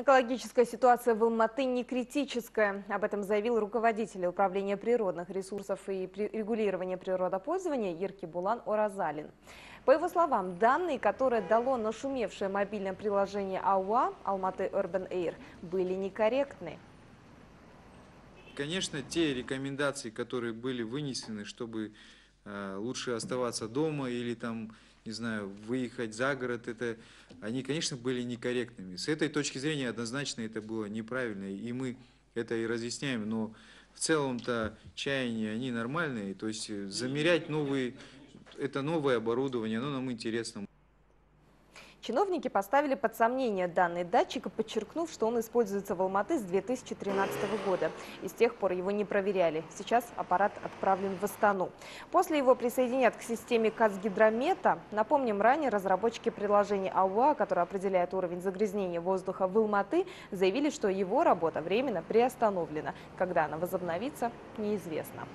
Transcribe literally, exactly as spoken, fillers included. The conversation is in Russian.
Экологическая ситуация в Алматы не критическая. Об этом заявил руководитель Управления природных ресурсов и регулирования природопользования Еркебулан Оразалин. По его словам, данные, которые дало нашумевшее мобильное приложение АУА «Almaty Urban Air», были некорректны. Конечно, те рекомендации, которые были вынесены, чтобы э, лучше оставаться дома или там... не знаю, выехать за город, это, они, конечно, были некорректными. С этой точки зрения однозначно это было неправильно, и мы это и разъясняем, но в целом-то чаяния, они нормальные, то есть замерять новые, это новое оборудование, оно нам интересно. Чиновники поставили под сомнение данный датчик, подчеркнув, что он используется в Алматы с две тысячи тринадцатого года. И с тех пор его не проверяли. Сейчас аппарат отправлен в Астану. После его присоединят к системе Казгидромета. Напомним, ранее разработчики приложения АУА, которое определяет уровень загрязнения воздуха в Алматы, заявили, что его работа временно приостановлена. Когда она возобновится, неизвестно.